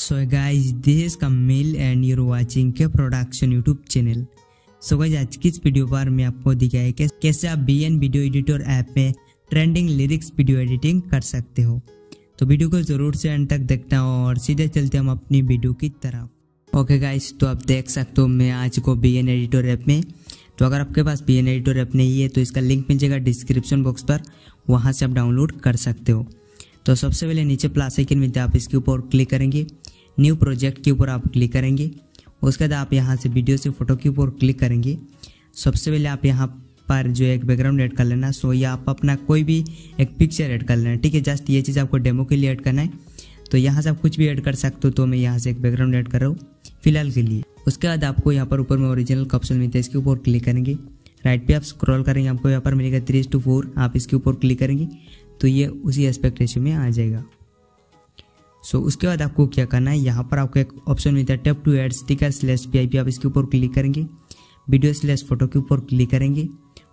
So guys this is Kamil and you're watching का production YouTube channel. So guys आज की इस वीडियो पर मैं आपको दिखाया कि कैसे आप BN वीडियो एडिटर ऐप में ट्रेंडिंग लिरिक्स वीडियो एडिटिंग कर सकते हो। तो वीडियो को ज़रूर से अंत तक देखना और सीधे चलते हम अपनी वीडियो की तरफ। ओके गाइज, तो आप देख सकते हो मैं आज को BN एडिटर ऐप में। तो अगर आपके पास BN एडिटर ऐप नहीं है तो इसका लिंक मिल जाएगा डिस्क्रिप्शन बॉक्स पर, वहाँ से आप डाउनलोड कर सकते हो। तो सबसे पहले नीचे प्लस आइकन मिलता है, आप इसके ऊपर क्लिक करेंगे, न्यू प्रोजेक्ट के ऊपर आप क्लिक करेंगे। उसके बाद आप यहाँ से वीडियो से फोटो के ऊपर क्लिक करेंगे। सबसे पहले आप यहाँ पर जो एक बैकग्राउंड ऐड कर लेना। सो ये आप अपना कोई भी एक पिक्चर ऐड कर लेना, ठीक है। जस्ट ये चीज़ आपको डेमो के लिए ऐड करना है, तो यहाँ से आप कुछ भी ऐड कर सकते हो। तो मैं यहाँ से एक बैकग्राउंड ऐड कर रहा हूँ फिलहाल के लिए। उसके बाद आपको यहाँ पर ऊपर में ओरिजिनल का ऑप्शन मिलता है, इसके ऊपर क्लिक करेंगे। राइट पे आप स्क्रॉल करेंगे, आपको यहाँ पर मिलेगा 3:4, आप इसके ऊपर क्लिक करेंगे तो ये उसी एस्पेक्ट रेशियो में आ जाएगा। सो उसके बाद आपको क्या करना है, यहाँ पर आपको एक ऑप्शन मिलता है tap to add sticker /pip, आप इसके ऊपर क्लिक करेंगे। वीडियो /फोटो के ऊपर क्लिक करेंगे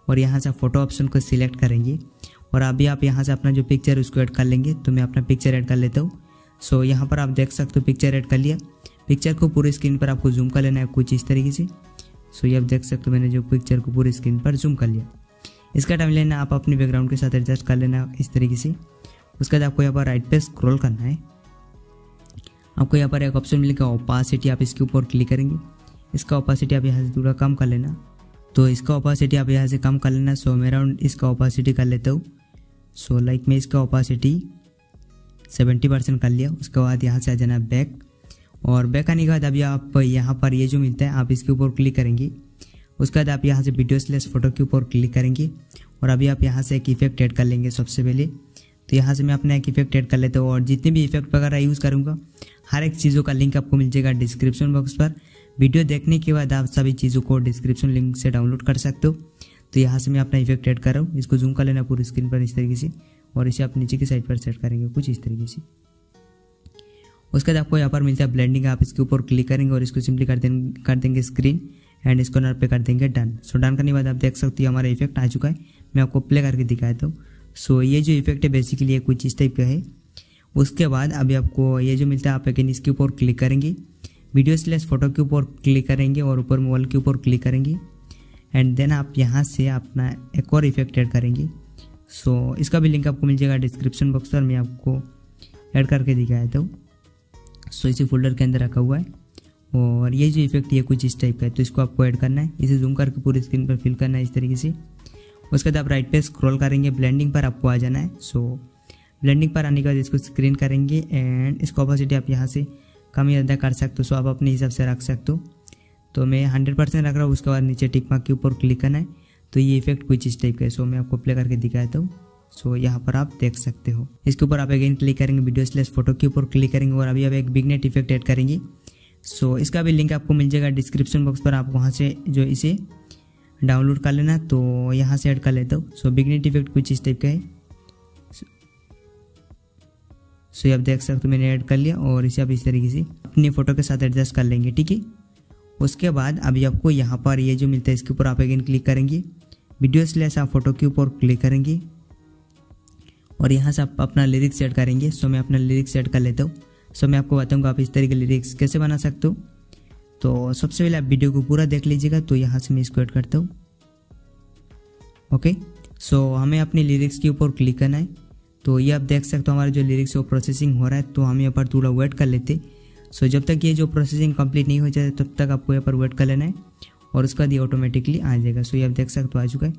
और यहाँ से फोटो ऑप्शन को सिलेक्ट करेंगे और अभी आप यहाँ से अपना जो पिक्चर उसको ऐड कर लेंगे। तो मैं अपना पिक्चर ऐड कर लेता हूँ। सो यहाँ पर आप देख सकते हो पिक्चर ऐड कर लिया। पिक्चर को पूरी स्क्रीन पर आपको जूम कर लेना है कुछ इस तरीके से। सो ये आप देख सकते हो मैंने जो पिक्चर को पूरी स्क्रीन पर जूम कर लिया। इसका टाइम लेना आप अपने बैकग्राउंड के साथ एडजस्ट कर लेना इस तरीके से। उसके बाद आपको यहाँ पर राइट पे स्क्रॉल करना है, आपको यहाँ पर एक ऑप्शन मिलेगा ओपासिटी, आप इसके ऊपर क्लिक करेंगे। इसका ओपासिटी आप यहाँ से थोड़ा कम कर लेना, तो इसका ओपासिटी आप यहाँ से कम कर लेना। सो मैं अराउंड इसका ओपासिटी कर लेता हूँ। सो लाइक मैं इसका ओपासिटी 70% कर लिया। उसके बाद यहाँ से आ जाना बैक, और बैक आने के बाद अभी आप यहाँ पर ये जो मिलता है आप इसके ऊपर क्लिक करेंगे। उसके बाद आप यहाँ से वीडियो /फोटो के ऊपर क्लिक करेंगे और अभी आप यहाँ से एक इफेक्ट ऐड कर लेंगे। सबसे पहले तो यहाँ से मैं अपना एक इफेक्ट ऐड कर लेता हूँ और जितने भी इफेक्ट वगैरह यूज़ करूँगा हर एक चीज़ों का लिंक आपको मिल जाएगा डिस्क्रिप्शन बॉक्स पर। वीडियो देखने के बाद आप सभी चीज़ों को डिस्क्रिप्शन लिंक से डाउनलोड कर सकते हो। तो यहाँ से मैं अपना इफेक्ट ऐड कर रहा हूँ, इसको जूम कर लेना पूरी स्क्रीन पर इस तरीके से और इसे आप नीचे की साइड पर सेट करेंगे कुछ इस तरीके से। उसके बाद आपको यहाँ पर मिलता है ब्लेंडिंग, आप इसके ऊपर क्लिक करेंगे और इसको सिंपली कर देंगे स्क्रीन एंड इस कॉर्नर पे कर देंगे डन। सो डन करने के बाद आप देख सकते हो हमारा इफेक्ट आ चुका है। मैं आपको प्ले करके दिखाता हूँ। सो ये जो इफेक्ट है बेसिकली कुछ इस टाइप का है। उसके बाद अभी आपको ये जो मिलता है आप अगेन इसके ऊपर क्लिक करेंगे, वीडियो /फोटो के ऊपर क्लिक करेंगे और ऊपर मोबाइल के ऊपर क्लिक करेंगे एंड देन आप यहाँ से अपना एक और इफेक्ट ऐड करेंगे। सो इसका भी लिंक आपको मिल जाएगा डिस्क्रिप्शन बॉक्स पर, मैं आपको ऐड करके दिखाता हूँ। सो इसी फोल्डर के अंदर रखा हुआ है और ये जो इफेक्ट ये कुछ इस टाइप का है। तो इसको आपको ऐड करना है, इसे जूम करके पूरी स्क्रीन पर फिल करना है इस तरीके से। उसके बाद आप राइट पे स्क्रॉल करेंगे, ब्लेंडिंग पर आपको आ जाना है। सो ब्लेंडिंग पर आने के बाद इसको स्क्रीन करेंगे एंड इसको ऑपोसिटी आप यहाँ से कम या ज़्यादा कर सकते हो। सो आप अपने हिसाब से रख सकते हो, तो मैं 100% रख रहा हूँ। उसके बाद नीचे टिक मार्क के ऊपर क्लिक करना है, तो ये इफेक्ट कुछ इस टाइप का है। सो मैं आपको प्ले करके दिखाता हूँ। सो यहाँ पर आप देख सकते हो, इसके ऊपर आप अगेन क्लिक करेंगे, वीडियो /फोटो के ऊपर क्लिक करेंगे और अभी आप एक बिगनेट इफेक्ट ऐड करेंगे। सो इसका भी लिंक आपको मिल जाएगा डिस्क्रिप्शन बॉक्स पर, आप वहाँ से जो इसे डाउनलोड कर लेना। तो यहाँ से ऐड कर लेता हूँ। सो बिगनेट इफेक्ट कुछ इस टाइप का है। सो आप देख सकते हो मैंने ऐड कर लिया और इसे आप इस तरीके से अपनी फ़ोटो के साथ एडजस्ट कर लेंगे, ठीक है। उसके बाद अभी आपको यहाँ पर ये जो मिलता है इसके ऊपर आप अगेन क्लिक करेंगे, वीडियो /फोटो के ऊपर क्लिक करेंगे और यहाँ से आप अपना लिरिक्स ऐड करेंगे। सो मैं अपना लिरिक्स ऐड कर लेता हूँ। सो मैं आपको बताऊँगा आप इस तरह के लिरिक्स कैसे बना सकते हो। तो सबसे पहले आप वीडियो को पूरा देख लीजिएगा। तो यहाँ से मैं इसको ऐड करता हूँ। ओके, सो हमें अपने लिरिक्स के ऊपर क्लिक करना है। तो ये आप देख सकते हो हमारा जो लिरिक्स वो प्रोसेसिंग हो रहा है, तो हम यहाँ पर थोड़ा वेट कर लेते। सो जब तक ये जो प्रोसेसिंग कंप्लीट नहीं हो जाए तब तक आपको यहाँ पर वेट कर लेना है और उसके बाद ये ऑटोमेटिकली आ जाएगा। सो ये आप देख सकते हो आ चुका है।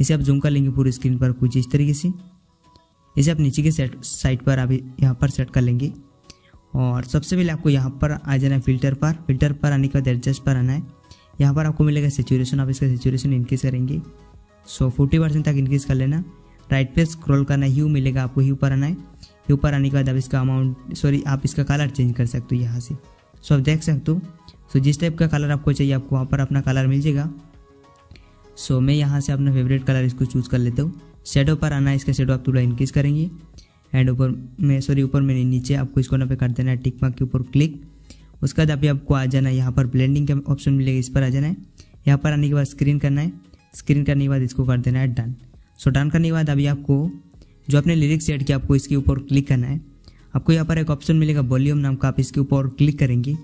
इसे आप जूम कर लेंगे पूरी स्क्रीन पर कुछ इस तरीके से। इसे आप नीचे के साइड पर आप यहाँ पर सेट कर लेंगे और सबसे पहले आपको यहाँ पर आ जाना है फिल्टर पर। फिल्टर पर आने के बाद एडजस्ट पर आना है, यहाँ पर आपको मिलेगा सेचुरेशन, आप इसका सेचुरेशन इंक्रीज करेंगे। सो 40% तक इंक्रीज कर लेना। राइट पे स्क्रॉल करना, ह्यू मिलेगा आपको, ह्यू पर आना है। ह्यू पर आने के बाद आप इसका आप इसका कलर चेंज कर सकते हो यहाँ से। सो आप देख सकते हो। सो जिस टाइप का कलर आपको चाहिए आपको वहाँ पर अपना कलर मिल जाएगा। सो मैं यहाँ से अपना फेवरेट कलर इसको चूज़ कर लेता हूँ। शेडो पर आना है, इसका शेडो आप थोड़ा इंक्रीज करेंगे एंड ऊपर में नीचे आपको इसको पे कर देना है टिक मार्क के ऊपर क्लिक। उसके बाद अभी आपको आ जाना है यहाँ पर ब्लेंडिंग का ऑप्शन मिलेगा, इस पर आ जाना है। यहाँ पर आने के बाद स्क्रीन करना है, स्क्रीन करने के बाद इसको कर देना है डन। सो डन करने के बाद अभी आपको जो अपने लिरिक्स ऐड किया आपको इसके ऊपर क्लिक करना है। आपको यहाँ पर एक ऑप्शन मिलेगा वॉल्यूम नाम का, आप इसके ऊपर क्लिक करेंगे।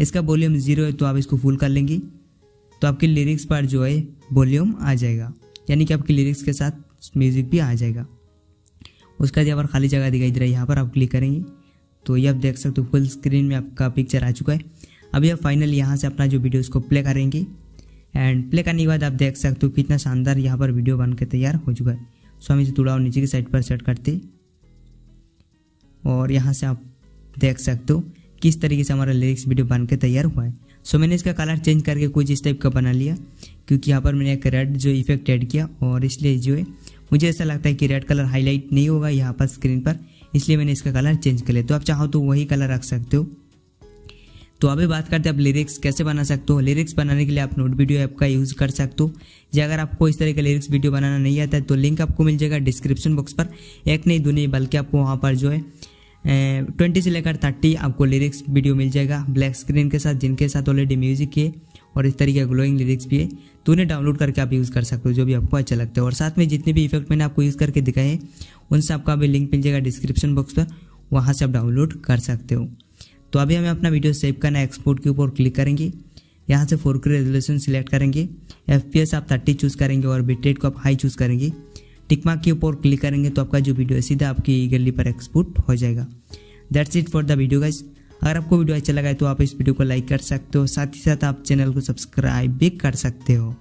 इसका वॉल्यूम 0 है तो आप इसको फुल कर लेंगे तो आपके लिरिक्स पार्ट जो है वॉल्यूम आ जाएगा, यानी कि आपके लिरिक्स के साथ म्यूजिक भी आ जाएगा। उसका यहाँ पर खाली जगह दिखाई दे रहा है, यहाँ पर आप क्लिक करेंगे तो ये आप देख सकते हो फुल स्क्रीन में आपका पिक्चर आ चुका है। अब यह फाइनल यहाँ से अपना जो वीडियो उसको प्ले करेंगे एंड प्ले करने के बाद आप देख सकते हो कितना शानदार यहाँ पर वीडियो बनकर तैयार हो चुका है। सो हम इसे थोड़ा और नीचे की साइड पर सेट करते और यहाँ से आप देख सकते हो किस तरीके से हमारा लिरिक्स वीडियो बनकर तैयार हुआ है। सो मैंने इसका कलर चेंज करके कुछ इस टाइप का बना लिया क्योंकि यहाँ पर मैंने एक रेड जो इफेक्ट ऐड किया और इसलिए जो है मुझे ऐसा लगता है कि रेड कलर हाईलाइट नहीं होगा यहाँ पर स्क्रीन पर, इसलिए मैंने इसका कलर चेंज कर लिया। तो आप चाहो तो वही कलर रख सकते हो। तो अभी बात करते हैं आप लिरिक्स कैसे बना सकते हो। लिरिक्स बनाने के लिए आप नोट वीडियो ऐप का यूज़ कर सकते हो। या अगर आपको इस तरह का लिरिक्स वीडियो बनाना नहीं आता है तो लिंक आपको मिल जाएगा डिस्क्रिप्शन बॉक्स पर। एक नहीं दो नहीं बल्कि आपको वहाँ पर जो है 20 से लेकर 30 आपको लिरिक्स वीडियो मिल जाएगा ब्लैक स्क्रीन के साथ, जिनके साथ ऑलरेडी म्यूजिक है और इस तरीके का ग्लोइंग लिरिक्स भी है। तो उन्हें डाउनलोड करके आप यूज़ कर सकते हो जो भी आपको अच्छा लगता है। और साथ में जितने भी इफेक्ट मैंने आपको यूज़ करके दिखाए हैं उन सबका भी लिंक मिल जाएगा डिस्क्रिप्शन बॉक्स पर, वहाँ से आप डाउनलोड कर सकते हो। तो अभी हमें अपना वीडियो सेव करना है, एक्सपोर्ट के ऊपर क्लिक करेंगे, यहाँ से 4K रेजोल्यूशन सिलेक्ट करेंगे, FPS आप 30 चूज़ करेंगे और बिटरेट को आप हाई चूज़ करेंगे, टिकमार्क के ऊपर क्लिक करेंगे तो आपका जो वीडियो है सीधा आपकी गैलरी पर एक्सपोर्ट हो जाएगा। That's it for the video guys. अगर आपको वीडियो अच्छा लगा है तो आप इस वीडियो को लाइक कर सकते हो, साथ ही साथ आप चैनल को सब्सक्राइब भी कर सकते हो।